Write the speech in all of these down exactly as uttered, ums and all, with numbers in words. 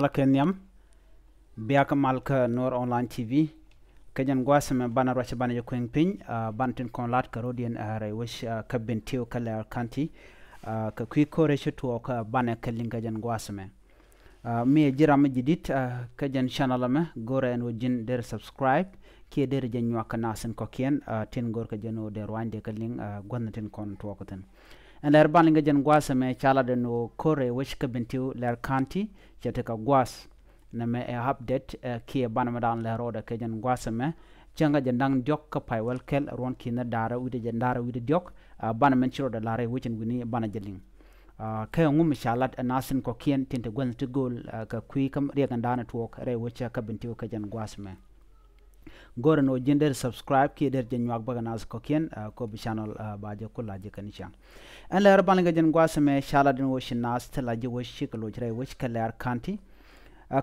malak nyam biak malak Nuer Online T V kajan gwasame bana roche bana yokweng pin bantin kon lat ka rodien are wish ka bentio kala kanti ka kwiko resho to ka bana kalinga jan gwasame me jiram jidit kajan chanalame gore en wojin der subscribe ke der janwa kanasen kokien tin gor ka jeno der wande kaling gwannatin kon to koten and Leer balinga jan gwasame chala den no kore wish ka bentio Leer kanti chateka gwas name a update kia banamadan la roda kajan gwasame changa jandang diok ka pai welkel ron kina dara wide jandara wide diok banamen chiro da lare wichin guni banajeling kayo ngum shalat anasin ko kien tinte gwen to gol ka kui kam riagandana tuok re wicha ka bintiu kajan gwasame goren o jinder subscribe ki der janwak baganas ko kien ko bi channel baaje kullaje kanisha and Leer balinga jan gwasame shaladin woshin nas tala je woshik lojre wich ka Leer kanti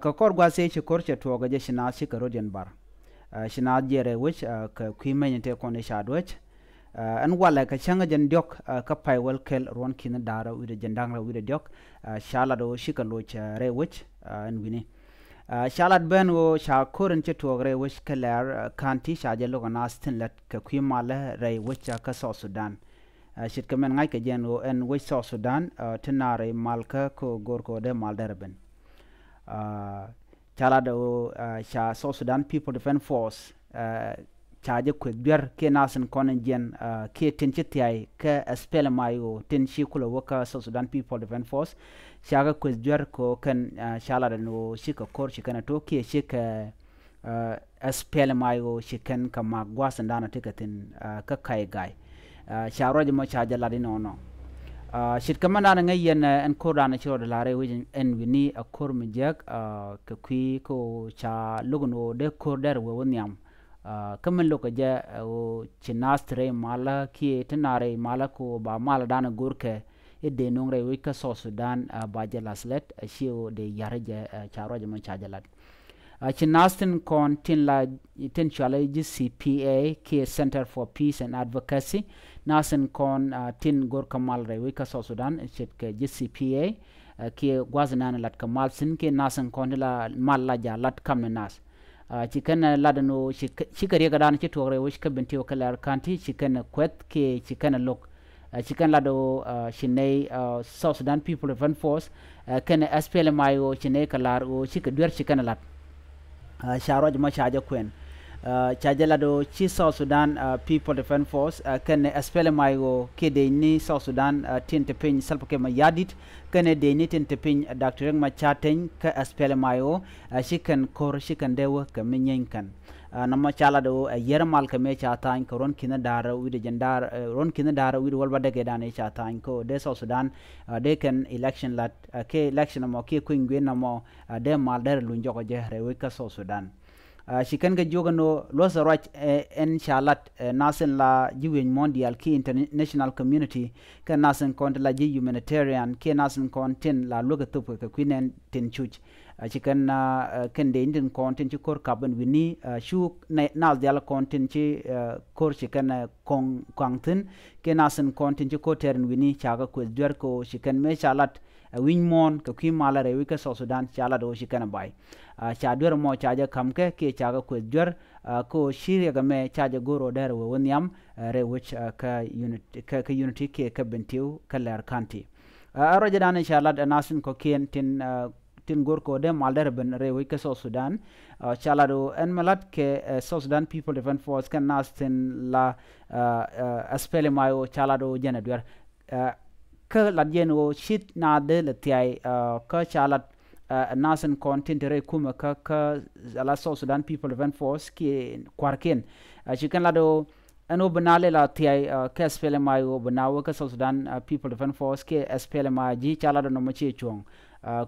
ka kor gwase che korche tuoga je shina si ka rodien bar shina jere wich ka kwimenyete kone shadwech an wala ka changa jan diok ka pai wel kel ron kina dara wide jandangra wide diok shala do shikaloch re wich an wini shalat ben wo sha koren che tuogre wich ka Leer kanti shaje loga nastin let ka kwimale re wich ka South Sudan shit kamen ngai ka jen wo en wich South Sudan tinare malka ko gorko de malderben chala do sha South Sudan People's Defence Force chaje kwegder ke nasen konen jen ke tinche tiai ke spell mayo tinchi kulo woka South Sudan People's Defence Force shaga kwegder ko ken chala do shika kor shikana to ke shika spell mayo shiken kama gwasandana tikatin ka kai gai sha roje mo chaje ladino no shit kamana na ngai yen en korda na chiro dolare win en wini a kor mijak ka kwi ko cha lugno de korder wo nyam kamen lokaja o chinastre mala ki tenare mala ko ba mala dana gorke e de nongre wi ka South Sudan ba jelaslet shio de yaraja cha roje man cha jelat chinastin kon tin la tin chale G C P A ki Center for Peace and Advocacy nasen kon tin gor kamal rewi ka South Sudan chet ke G C P A ki gwazanan lat kamal sin ke nasen kon la mal la ja lat kamne nas chiken ladano chikari ga dan chito rewi ka bentio ka Leer kanti chiken kwet ke chiken lok chiken lado chinai South Sudan People's Defence Force ken S P L M I o chinai kalar o chikadwer chiken lat sharoj ma chaja kwen chajala do chi South Sudan People Defence Force ken S P L M I go ke de ni South Sudan tin te pin salpake ma yadit ken de ni tin te pin doctor ma chaten ka S P L M I go shikan kor shikan dewa ka menyenkan nama chala do yermal ka me chatan ko ron kina dara wi de jandar ron kina dara wi wal badage dane chatan ko de South Sudan de ken election lat ke election mo ke kwingwe na mo de mal der lu njogo je rewe ka South Sudan shikan ga jogano losa roch en shalat nasen la jiwen mondial ki international community ka nasen kont la ji humanitarian ke nasen kontin la logatup ka kwinen tin chuch shikan na ken de indin kontin chi kor carbon wini shu nas dial kontin chi kor shikan kong kwangtin ke nasen kontin chi ko tern wini chaga ko dwer ko shikan me shalat winmon ka kwimala rewi ka South Sudan shala do shikan bai chadwer mo chaja kamke ke chaga ko dwer ko shirya game chaja goro der wonyam rewich ka unit ka unity ke ka bentiu ka Leer kanti aroje dan inshallah nasin ko ken tin tin gorko de malder ben rewi ka South Sudan shala do en malat ke South Sudan People Defence Force kan nasin la aspele mayo shala do jenadwer ka ladyen wo shit na de latiai ka chalat nasen content re kuma ka ka ala South Sudan People Defence Force ki kwarken chikan lado ano banale la tiai ka S P L M I wo banawa ka South Sudan People Defence Force ki S P L M I ji chalado no machi chong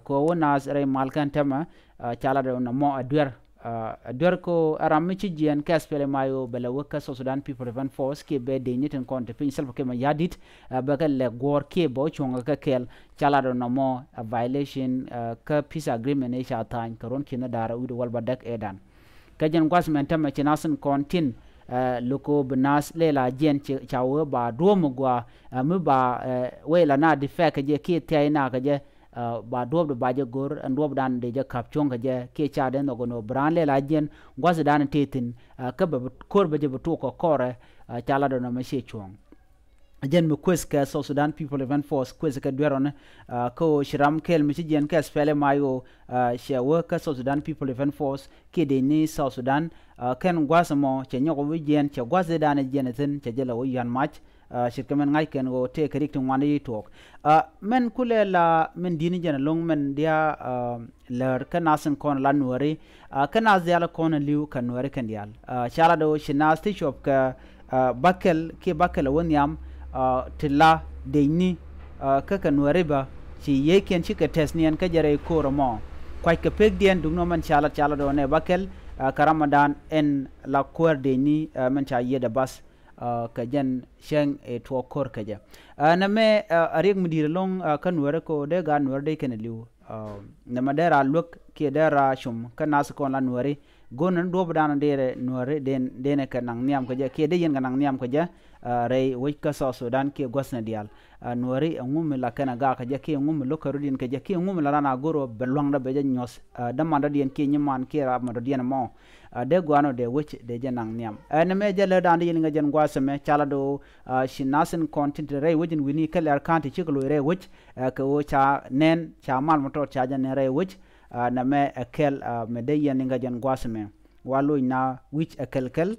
ko wona re malkan tama chalado no mo adwer adwer ko aramichi jian ka S P L M I wo belawa ka South Sudan People Defence Force ki be de niten konte pin self ke ma yadit bakal le gor ke bo chonga ka kel chalado no mo violation ka peace agreement e sha tan karon kina dara wi wal badak edan kajen kwasmen tama chinasen kontin loko bnas lela jen chawo ba duom gwa mu ba wela na defect je ki taina ka je ba duob de baje gor and duob dan de je kapchonga je ke chaden ogono branle lajen gwas dan tetin ka ba kor ba je to ko kore chala do na mashi chong jen mu kweska South Sudan People's Defence Force kweska dweron ko shiram kel mi jen ka spele mayo she worker South Sudan People's Defence Force ke de ni South Sudan ken gwasmo che nyogo wijen che gwase dan jeneten che jela wo yan match shirkamen ngai ken go te karik to wani tok men kule la men dini jana long men dia ler kanasen kon la nuari kanas dia la kon liu kan nuari kan dial shala do shinas ti shop ka bakel ke bakel won yam tilla de ni ka kan nuari ba si yeken shi ka tesnian ka jare ko romo kwai ka pek dien dum no man shala shala do ne bakel karamadan en la kor de ni men cha yeda bas kajan sheng e to kor kaja na me areg mudir long kan wor ko de gan wor de ken liu na madera lok ke dera shum kanas ko lan wori gonan do bdan de nore den dene kanang niam kaja ke de yen kanang niam kaja rei wika South Sudan ke gosna dial nori ngum la kana ga kaja ke ngum lokarudin kaja ke ngum la na goro belwang da beje nyos da manda dien ke nyiman ke rab manda dien mo de guano de wich de janang niam en me jale dan dien ga jan gwasme chala do shinasen content rei wajin wini kelar kanti chiklo rei wich ke wo cha nen cha mal motor cha jan rei wich na me kel me de yen ga jan gwasme walu na which a kelkel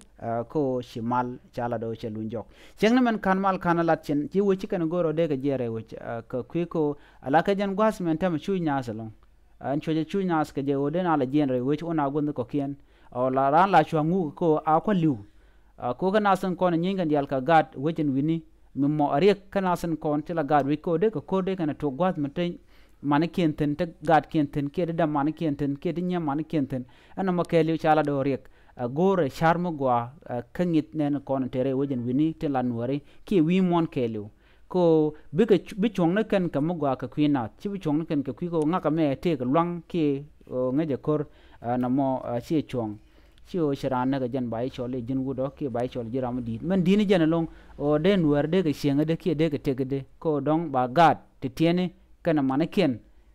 ko shimal chala do chelunjok chengmen kanmal kanala chen ji wichi kan goro de ga jere wich ko kwiko alaka jan gwasmen tam chunya salon an choje chunya as ke de oden ala jenre wich ona gon ko kien o la ran la chwangu ko akoliu ko ganasan kon nyinga dial ka gat wichin wini mimo ariek kanasan kon tela gat wiko de ko ko de kana to gwasmen ten manakien ten te gad kien ten kede da manakien ten kede nya manakien ten ana makeli chala do rek gore charmo gwa kangit nen kon tere wojen wini te lanwari ki wi mon kelu ko biga bichong na kan kam gwa ka kwina chi bichong na kan ka kwi ko ngaka me te ka lwang ki ngaje kor na mo chi chong chi o sharana ga jan bai chole jin gudo ki bai chole jiram di men dini jan long o den wer de ga shenga de ki de ga te de ko dong ba gad te tiene kana manaken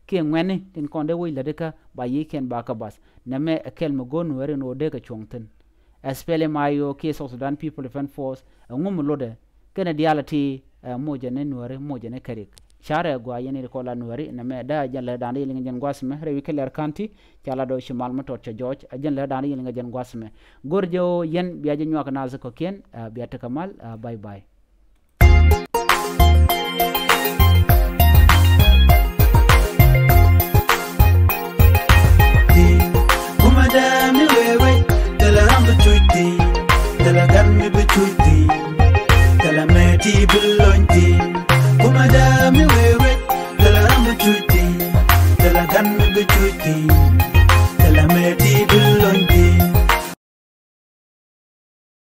ke ngwene tin konde wo ladeka ba yeken ba ka bas name akel mogon were no de ka chongten espele mayo ke South Sudan People Defence Force ngum lode kana dialati moje ne nore moje ne karik share gwa yene ko la nore name da jalla dan yele ngen gwasme rewi keler kanti chala do shimal motor cha George ajen la dan yele ngen gwasme gorjo yen biaje nyaka nazo ko ken biata kamal bye bye.